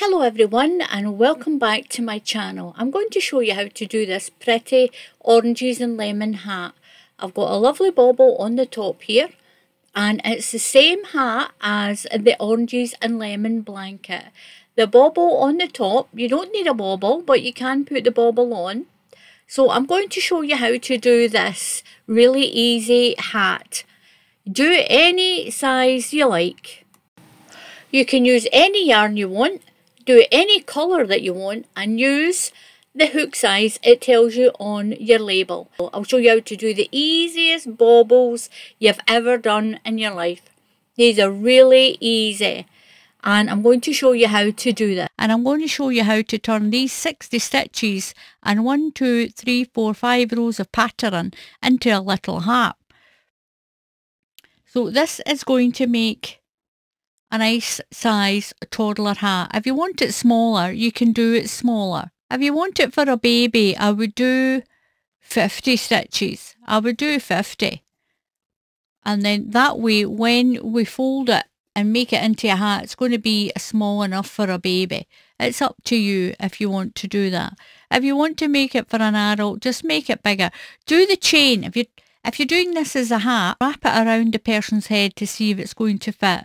Hello everyone and welcome back to my channel. I'm going to show you how to do this pretty oranges and lemon hat. I've got a lovely bauble on the top here and it's the same hat as the oranges and lemon blanket. The bauble on the top, you don't need a bauble but you can put the bauble on. So I'm going to show you how to do this really easy hat. Do any size you like. You can use any yarn you want. Do any colour that you want and use the hook size it tells you on your label. I'll show you how to do the easiest baubles you've ever done in your life. These are really easy and I'm going to show you how to do that. And I'm going to show you how to turn these 60 stitches and 1, 2, 3, 4, 5 rows of pattern into a little hat. So this is going to make a nice size toddler hat. If you want it smaller, you can do it smaller. If you want it for a baby, I would do 50 stitches. I would do 50. And then that way, when we fold it and make it into a hat, it's going to be small enough for a baby. It's up to you if you want to do that. If you want to make it for an adult, just make it bigger. Do the chain. If you're doing this as a hat, wrap it around the person's head to see if it's going to fit.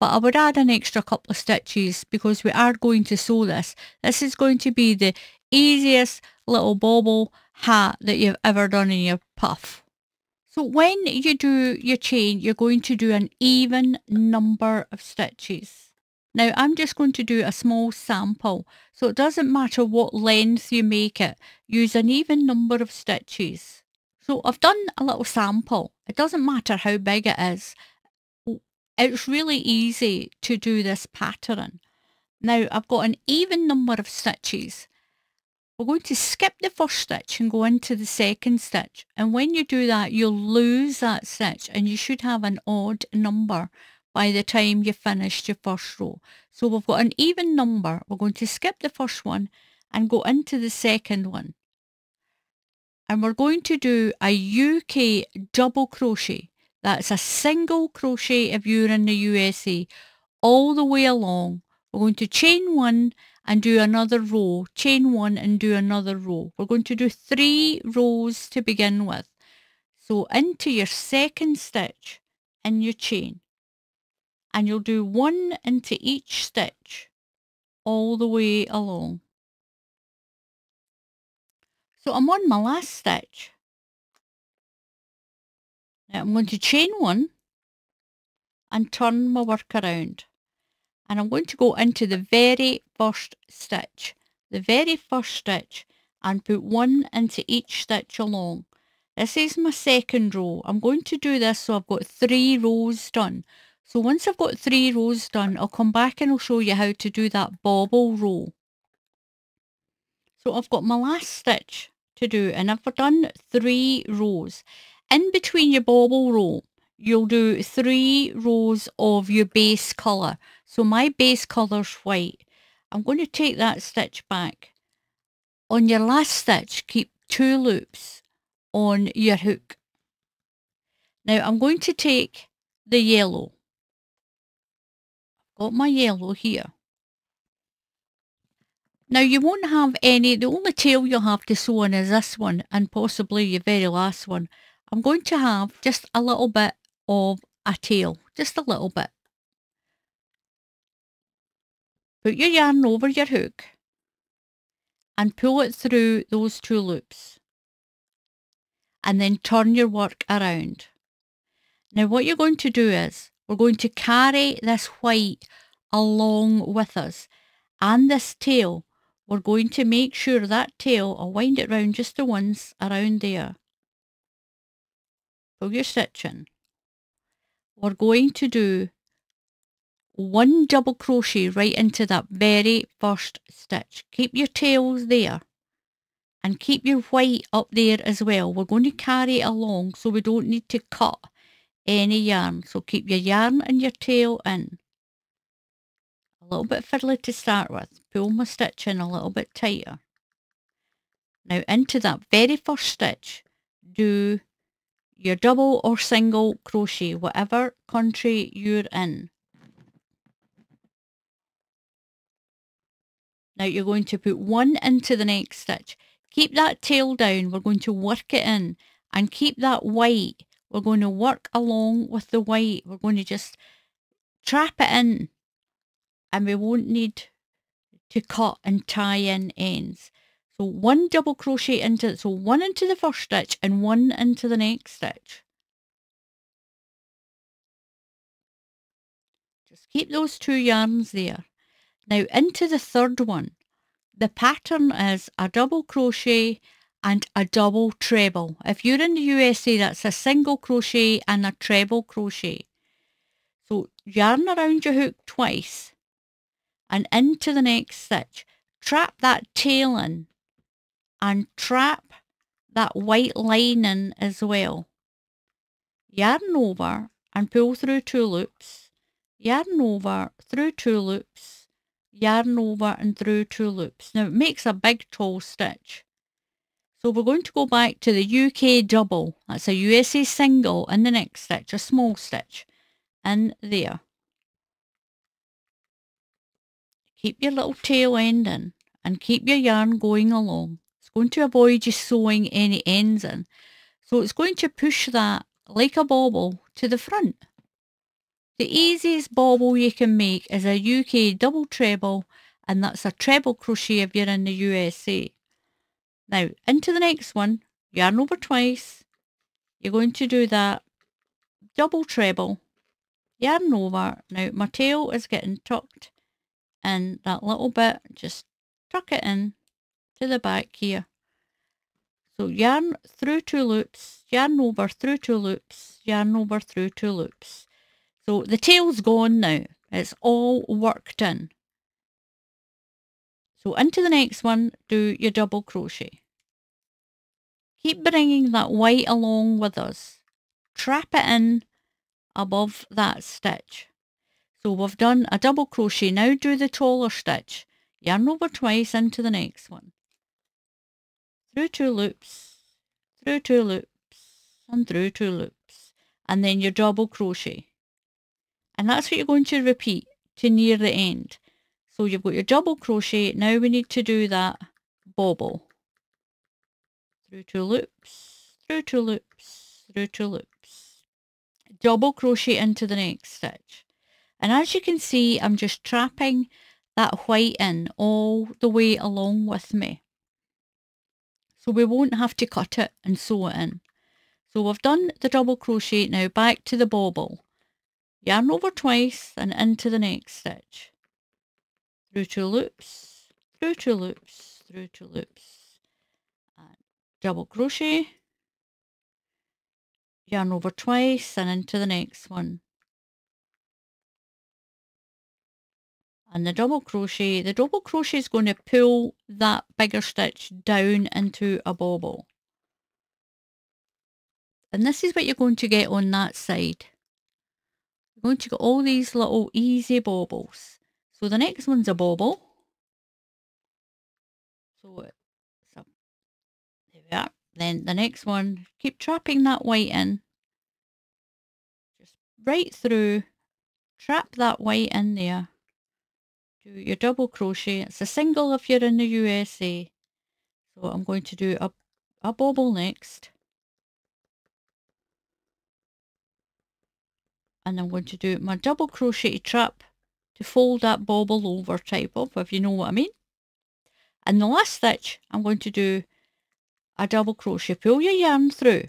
But I would add an extra couple of stitches because we are going to sew this. This is going to be the easiest little bauble hat that you've ever done in your puff. So when you do your chain, you're going to do an even number of stitches. Now I'm just going to do a small sample, so it doesn't matter what length you make it, use an even number of stitches. So I've done a little sample, it doesn't matter how big it is. It's really easy to do this pattern. Now I've got an even number of stitches. We're going to skip the first stitch and go into the second stitch. And when you do that, you'll lose that stitch and you should have an odd number by the time you finished your first row. So we've got an even number. We're going to skip the first one and go into the second one. And we're going to do a UK double crochet. That's a single crochet if you're in the USA, all the way along. We're going to chain one and do another row, chain one and do another row. We're going to do 3 rows to begin with. So into your second stitch in your chain, and you'll do 1 into each stitch all the way along. So I'm on my last stitch. I'm going to chain one and turn my work around, and I'm going to go into the very first stitch, and put 1 into each stitch along. This is my second row. I'm going to do this so I've got 3 rows done. So once I've got 3 rows done, I'll come back and I'll show you how to do that bauble row. So I've got my last stitch to do and I've done 3 rows. In between your bauble row, you'll do 3 rows of your base colour. So my base colour's white. I'm going to take that stitch back. On your last stitch, keep 2 loops on your hook. Now I'm going to take the yellow. I've got my yellow here. Now you won't have any, the only tail you'll have to sew in is this one and possibly your very last one. I'm going to have just a little bit of a tail, just a little bit. Put your yarn over your hook and pull it through those 2 loops and then turn your work around. Now what you're going to do is we're going to carry this white along with us and this tail. We're going to make sure that tail, I'll wind it round just the once around there. Pull your stitch in. We're going to do 1 double crochet right into that very first stitch. Keep your tails there and keep your white up there as well. We're going to carry it along so we don't need to cut any yarn. So keep your yarn and your tail in. A little bit fiddly to start with. Pull my stitch in a little bit tighter. Now into that very first stitch, do your double or single crochet, whatever country you're in. Now you're going to put one into the next stitch. Keep that tail down, we're going to work it in, and keep that white. We're going to work along with the white. We're going to just trap it in, and we won't need to cut and tie in ends. So one double crochet into it, so one into the first stitch and one into the next stitch. Just keep those two yarns there. Now into the third one, the pattern is a double crochet and a double treble. If you're in the USA, that's a single crochet and a treble crochet. So yarn around your hook twice and into the next stitch. Trap that tail in and trap that white line in as well. Yarn over and pull through two loops. Yarn over, through two loops. Yarn over and through two loops. Now it makes a big tall stitch. So we're going to go back to the UK double. That's a USA single in the next stitch, a small stitch in there. Keep your little tail end in and keep your yarn going along. It's going to avoid you sewing any ends in. So it's going to push that like a bobble to the front. The easiest bobble you can make is a UK double treble, and that's a treble crochet if you're in the USA. Now into the next one, yarn over twice, you're going to do that double treble, yarn over. Now my tail is getting tucked in that little bit, just tuck it in to the back here. So yarn through two loops, yarn over through two loops, yarn over through two loops. So the tail's gone now, it's all worked in. So into the next one, do your double crochet. Keep bringing that white along with us. Trap it in above that stitch. So we've done a double crochet, now do the taller stitch. Yarn over twice into the next one. Through two loops, and through two loops. And then your double crochet. And that's what you're going to repeat to near the end. So you've got your double crochet. Now we need to do that bobble. Through two loops, through two loops, through two loops. Double crochet into the next stitch. And as you can see, I'm just trapping that white in all the way along with me. So we won't have to cut it and sew it in. So we've done the double crochet, now back to the bobble. Yarn over twice and into the next stitch. Through two loops, through two loops, through two loops. And double crochet. Yarn over twice and into the next one. And the double crochet is going to pull that bigger stitch down into a bobble. And this is what you're going to get on that side. Going to get all these little easy bobbles. So the next one's a bobble. So it's up. There we are. Then the next one, keep trapping that white in. Just right through, trap that white in there. Do your double crochet. It's a single if you're in the USA. So I'm going to do a bobble next. And I'm going to do my double crochet trap to fold that bobble over type of, if you know what I mean. And the last stitch, I'm going to do a double crochet. Pull your yarn through.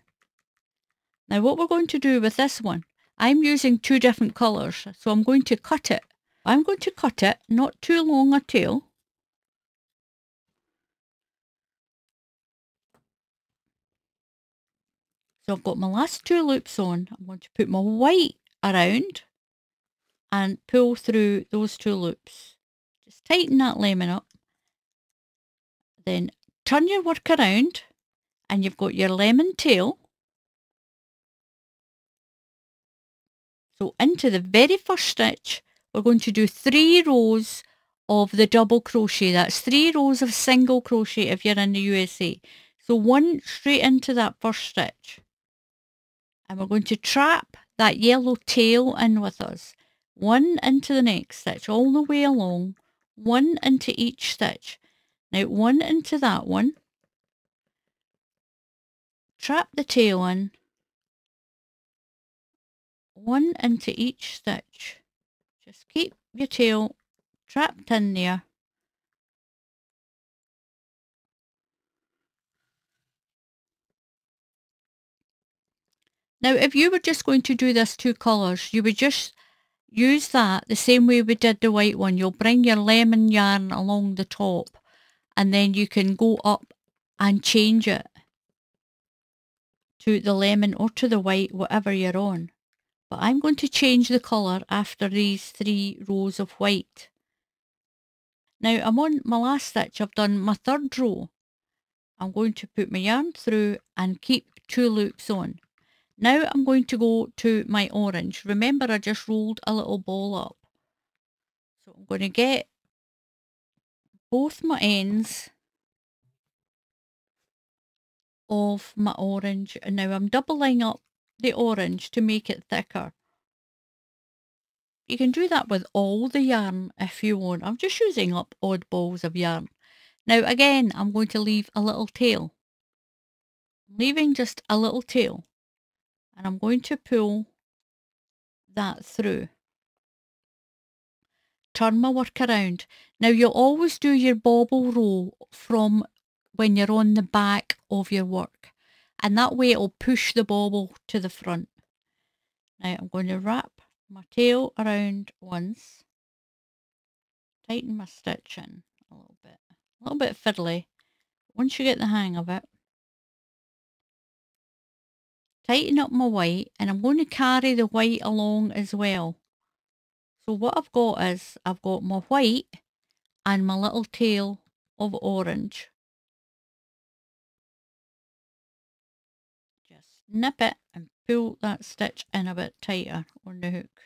Now what we're going to do with this one, I'm using two different colours, so I'm going to cut it. I'm going to cut it, not too long a tail. So I've got my last two loops on. I'm going to put my white around and pull through those two loops. Just tighten that lemon up. Then turn your work around and you've got your lemon tail. So into the very first stitch, we're going to do 3 rows of the double crochet. That's 3 rows of single crochet if you're in the USA. So one straight into that first stitch. And we're going to trap that yellow tail in with us. One into the next stitch all the way along, one into each stitch. Now one into that one, trap the tail in, one into each stitch. Just keep your tail trapped in there. Now if you were just going to do this two colours, you would just use that the same way we did the white one. You'll bring your lemon yarn along the top and then you can go up and change it to the lemon or to the white, whatever you're on. But I'm going to change the colour after these three rows of white. Now I'm on my last stitch, I've done my third row. I'm going to put my yarn through and keep two loops on. Now I'm going to go to my orange. Remember, I just rolled a little ball up. So I'm going to get both my ends of my orange. And now I'm doubling up the orange to make it thicker. You can do that with all the yarn if you want. I'm just using up odd balls of yarn. Now again, I'm going to leave a little tail. I'm leaving just a little tail. And I'm going to pull that through. Turn my work around. Now you'll always do your bobble row from when you're on the back of your work. And that way it'll push the bobble to the front. Now I'm going to wrap my tail around once. Tighten my stitch in a little bit. A little bit fiddly. Once you get the hang of it. Tighten up my white, and I'm going to carry the white along as well. So what I've got is, I've got my white and my little tail of orange. Just nip it and pull that stitch in a bit tighter on the hook.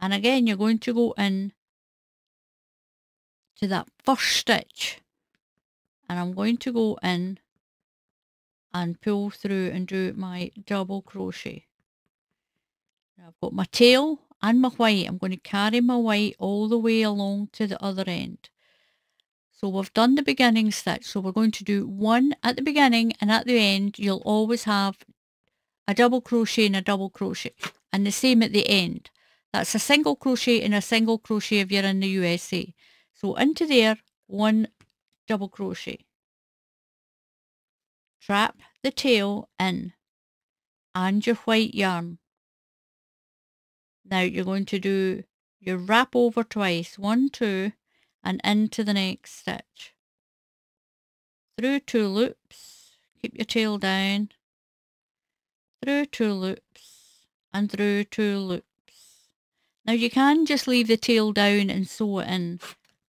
And again, you're going to go in to that first stitch. And I'm going to go in and pull through and do my double crochet. Now I've got my tail and my white. I'm going to carry my white all the way along to the other end. So we've done the beginning stitch. So we're going to do one at the beginning, and at the end you'll always have a double crochet and a double crochet. And the same at the end. That's a single crochet and a single crochet if you're in the USA. So into there, one double crochet. Trap the tail in and your white yarn. Now you're going to do your wrap over twice, 1, 2 and into the next stitch. Through two loops, keep your tail down, through two loops and through two loops. Now you can just leave the tail down and sew it in,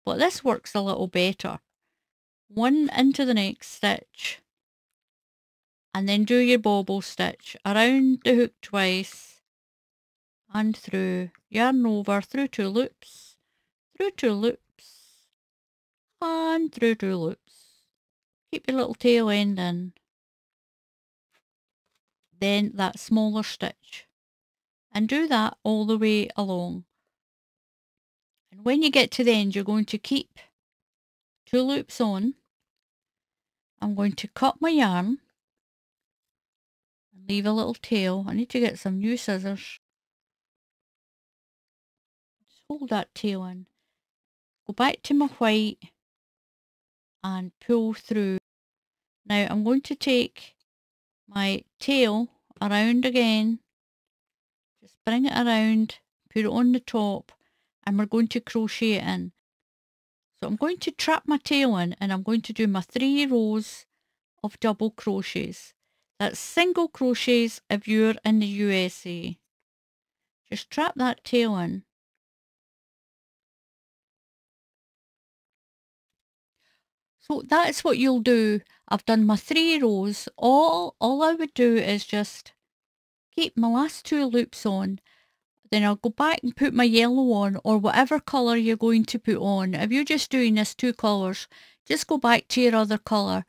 but this works a little better. One into the next stitch. And then do your bobble stitch around the hook twice and through, yarn over, through two loops, and through two loops. Keep your little tail end in. Then that smaller stitch. And do that all the way along. And when you get to the end, you're going to keep two loops on. I'm going to cut my yarn. Leave a little tail. I need to get some new scissors. Just hold that tail in. Go back to my white and pull through. Now I'm going to take my tail around again. Just bring it around, put it on the top, and we're going to crochet it in. So I'm going to trap my tail in and I'm going to do my 3 rows of double crochets. That's single crochets if you're in the USA. Just trap that tail in. So that's what you'll do. I've done my 3 rows. All I would do is just keep my last 2 loops on. Then I'll go back and put my yellow on, or whatever colour you're going to put on. If you're just doing this 2 colours, just go back to your other colour.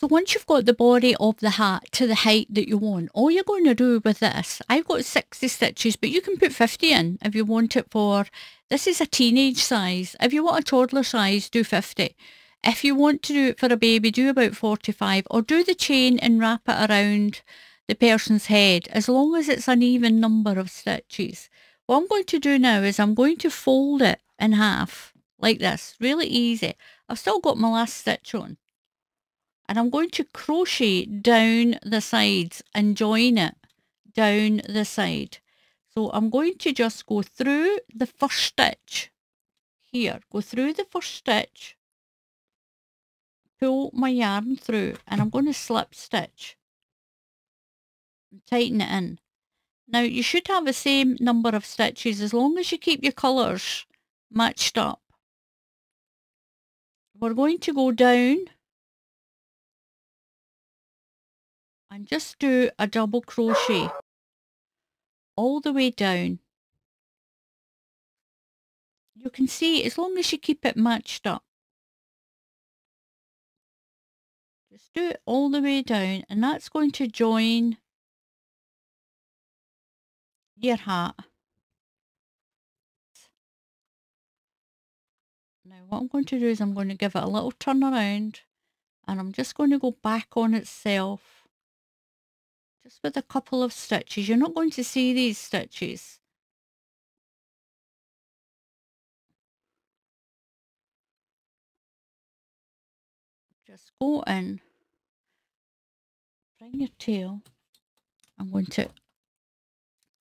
So once you've got the body of the hat to the height that you want, all you're going to do with this, I've got 60 stitches, but you can put 50 in if you want it for, this is a teenage size. If you want a toddler size, do 50. If you want to do it for a baby, do about 45, or do the chain and wrap it around the person's head, as long as it's an even number of stitches. What I'm going to do now is I'm going to fold it in half, like this, really easy. I've still got my last stitch on. And I'm going to crochet down the sides and join it down the side. So I'm going to just go through the first stitch here. Go through the first stitch. Pull my yarn through and I'm going to slip stitch. And tighten it in. Now you should have the same number of stitches as long as you keep your colours matched up. We're going to go down. And just do a double crochet all the way down. You can see, as long as you keep it matched up. Just do it all the way down, and that's going to join your hat. Now what I'm going to do is I'm going to give it a little turn around, and I'm just going to go back on itself. Just with a couple of stitches. You're not going to see these stitches. Just go in, bring your tail. I'm going to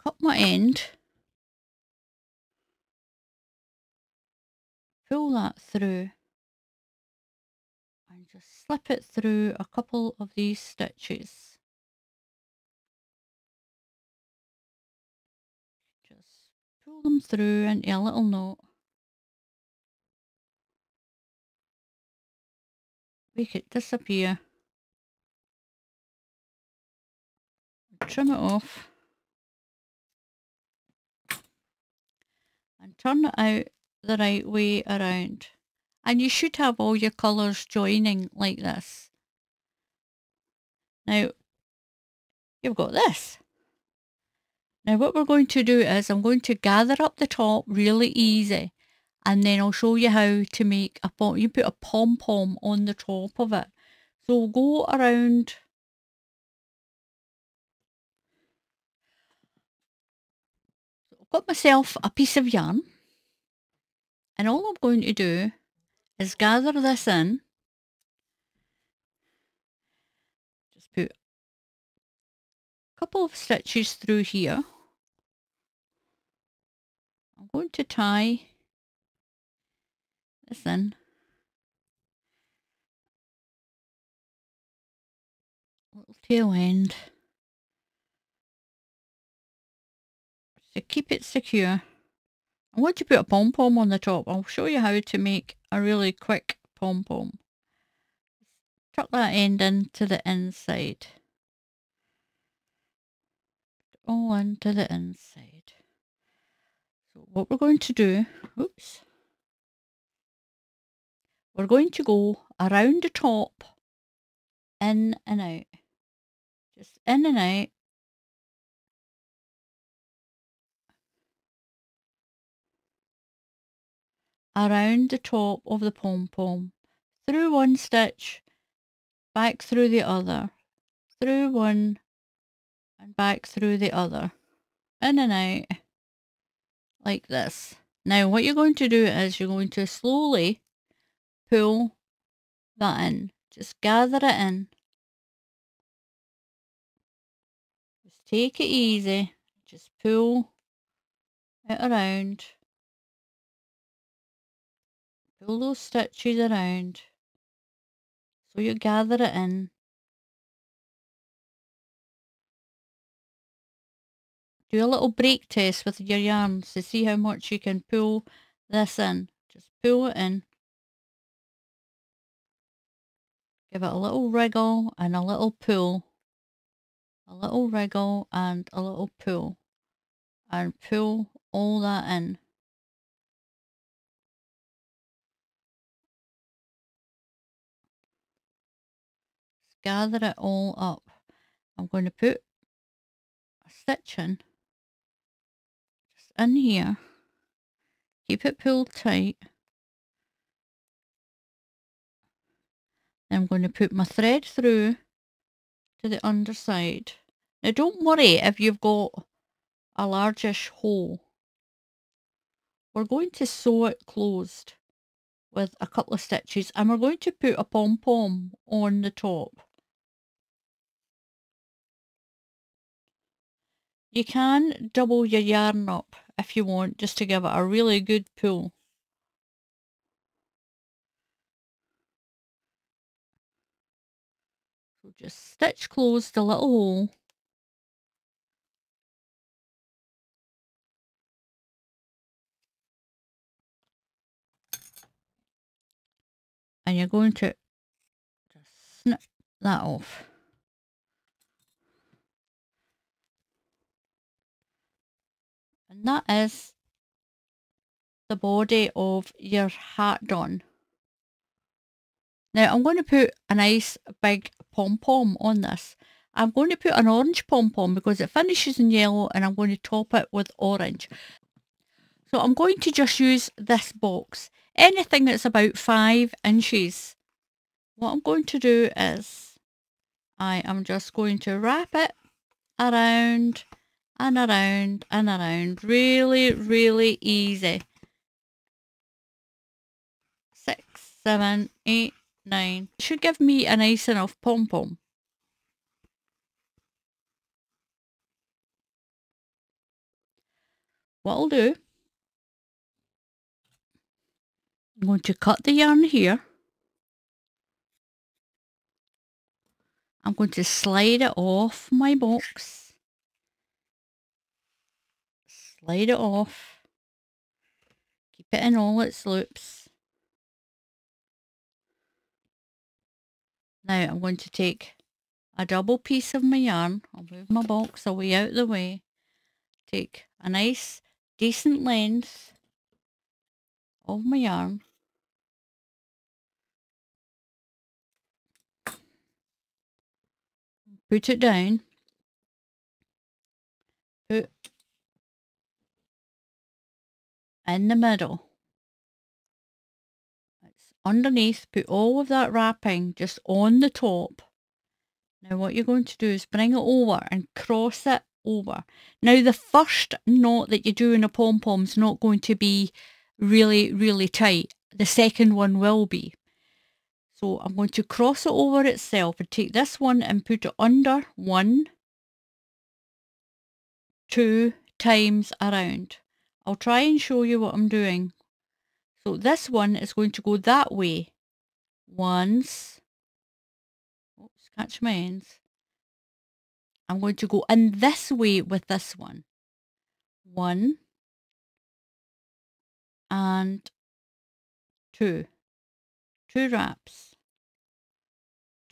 cut my end, pull that through, and just slip it through a couple of these stitches. Them through into a little knot. Make it disappear. Trim it off. And turn it out the right way around. And you should have all your colours joining like this. Now, you've got this. Now what we're going to do is I'm going to gather up the top really easy, and then I'll show you how to make a pom. You put a pom-pom on the top of it. So we'll go around so I've got myself a piece of yarn, and all I'm going to do is gather this in. Just put a couple of stitches through here. I'm going to tie this in little tail end to keep it secure. I want to put a pom-pom on the top. I'll show you how to make a really quick pom-pom. Tuck that end into the inside, all into the inside. What we're going to do, oops, we're going to go around the top, in and out, just in and out. Around the top of the pom-pom, through one stitch, back through the other, through one and back through the other, in and out. Like this. Now what you're going to do is you're going to slowly pull that in. Just gather it in. Just take it easy. Just pull it around. Pull those stitches around. So you gather it in. Do a little break test with your yarns to see how much you can pull this in. Just pull it in. Give it a little wriggle and a little pull. A little wriggle and a little pull. And pull all that in. gather it all up. I'm going to put a stitch in, just in here, keep it pulled tight. Then I'm going to put my thread through to the underside. Now don't worry if you've got a largish hole. We're going to sew it closed with a couple of stitches, and we're going to put a pom-pom on the top. You can double your yarn up if you want, just to give it a really good pull. So just stitch closed the little hole. And you're going to just snip that off. And that is the body of your hat done. Now I'm going to put a nice big pom-pom on this. I'm going to put an orange pom-pom because it finishes in yellow, and I'm going to top it with orange. So I'm going to just use this box, anything that's about 5 inches. What I'm going to do is I am just going to wrap it around and around and around, really, really easy. 6, 7, 8, 9. It should give me a nice enough pom-pom. What I'll do, I'm going to cut the yarn here. I'm going to slide it off my box. Slide it off, keep it in all its loops. Now I'm going to take a double piece of my yarn, I'll move my box away out of the way, take a nice decent length of my yarn, put it down, put in the middle. It's underneath, put all of that wrapping just on the top. Now what you're going to do is bring it over and cross it over. Now the first knot that you do in a pom-pom is not going to be really, really tight. The second one will be. So I'm going to cross it over itself and take this one and put it under 1, 2 times around. I'll try and show you what I'm doing. So this one is going to go that way. Once. Oops, catch my ends. I'm going to go in this way with this one. 1 and 2. 2 wraps.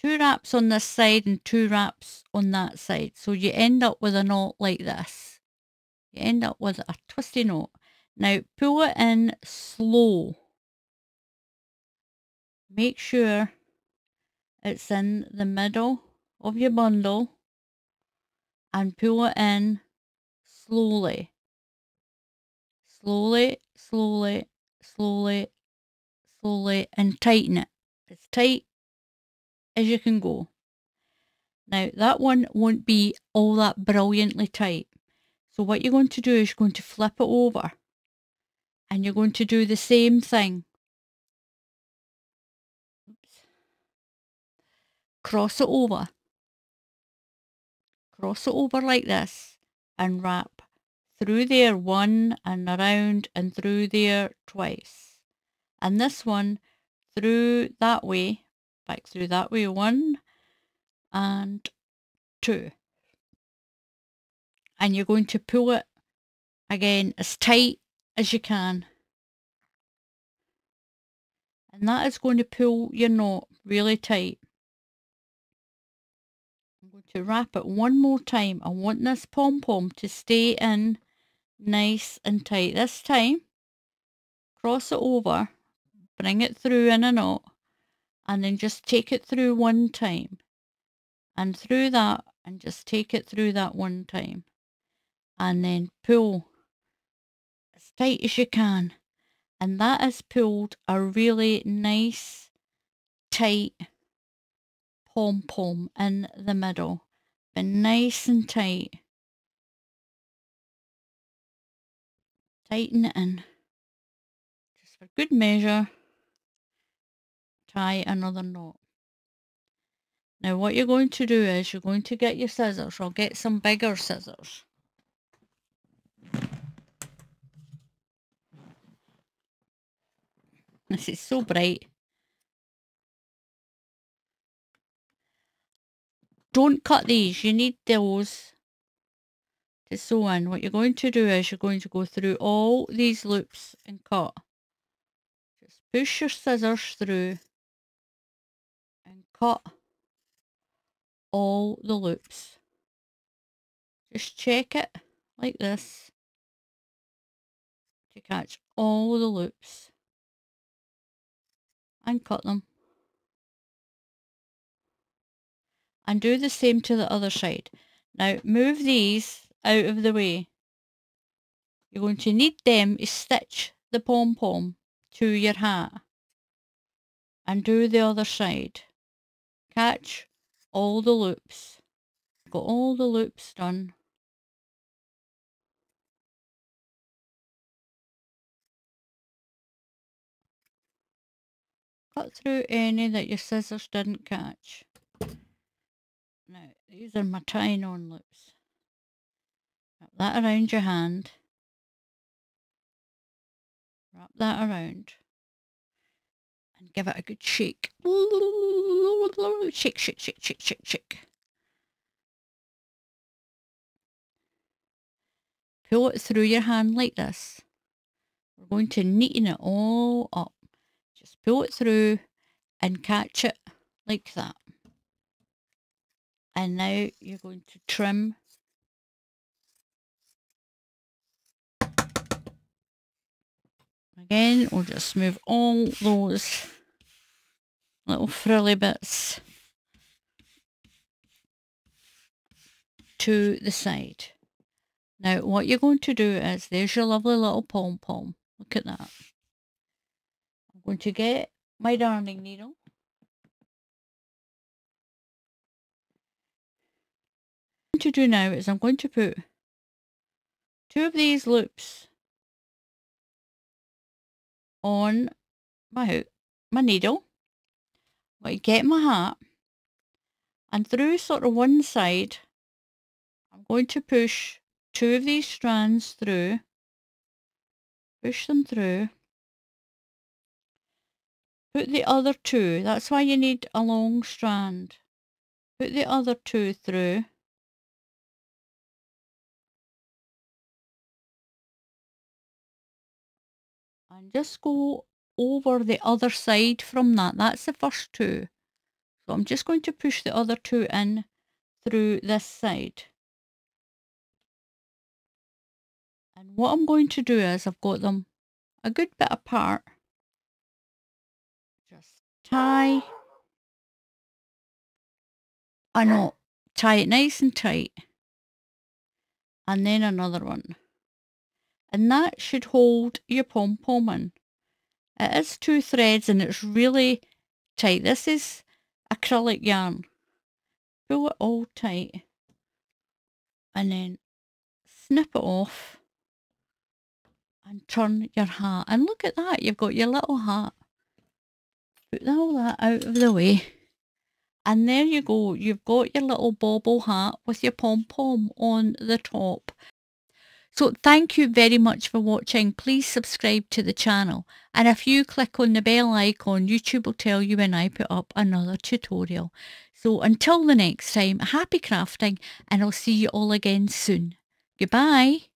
2 wraps on this side and 2 wraps on that side. So you end up with a knot like this. You end up with a twisty knot. Now pull it in slow. Make sure it's in the middle of your bundle and pull it in slowly. Slowly, slowly, slowly, slowly, and tighten it as tight as you can go. Now that one won't be all that brilliantly tight. So what you're going to do is you're going to flip it over and you're going to do the same thing. Oops. Cross it over. Cross it over like this and wrap through there 1 and around and through there twice. And this one through that way, back through that way, 1 and 2. And you're going to pull it again as tight as you can. And that is going to pull your knot really tight. I'm going to wrap it one more time. I want this pom-pom to stay in nice and tight. This time, cross it over, bring it through in a knot, and then just take it through one time. and through that, and just take it through that one time, and then pull as tight as you can, and that has pulled a really nice tight pom-pom in the middle, but nice and tight. Tighten it in, just for good measure. Tie another knot. Now what you're going to do is you're going to get your scissors, or get some bigger scissors, this is so bright. Don't cut these, you need those to sew in. What you're going to do is you're going to go through all these loops and cut. Just push your scissors through and cut all the loops. Just check it like this to catch all the loops and cut them. And do the same to the other side. Now move these out of the way. You're going to need them to stitch the pom-pom to your hat. And do the other side. Catch all the loops. Got all the loops done. Cut through any that your scissors didn't catch. Now, these are my tying on loops. Wrap that around your hand. Wrap that around. And give it a good shake. Shake, shake, shake, shake, shake, shake. Pull it through your hand like this. We're going to neaten it all up. Just pull it through and catch it like that. And now you're going to trim again. We'll just move all those little frilly bits to the side. Now what you're going to do is, there's your lovely little pom-pom. Look at that. I'm going to get my darning needle. To do now is I'm going to put two of these loops on my hook, my needle. I'm going to get my hat, and through sort of one side I'm going to push two of these strands through, push them through, put the other two, that's why you need a long strand, put the other two through. And just go over the other side from that. That's the first two. So I'm just going to push the other two in through this side. And what I'm going to do is, I've got them a good bit apart. Just tie a knot. Tie it nice and tight. And then another one. And that should hold your pom-pom in. It is two threads and it's really tight. This is acrylic yarn. Pull it all tight and then snip it off and turn your hat. And look at that, you've got your little hat. Put all that out of the way. And there you go, you've got your little bobble hat with your pom-pom on the top. So thank you very much for watching. Please subscribe to the channel, and if you click on the bell icon, YouTube will tell you when I put up another tutorial. So until the next time, happy crafting, and I'll see you all again soon. Goodbye.